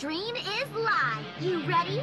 Dream is live. You ready?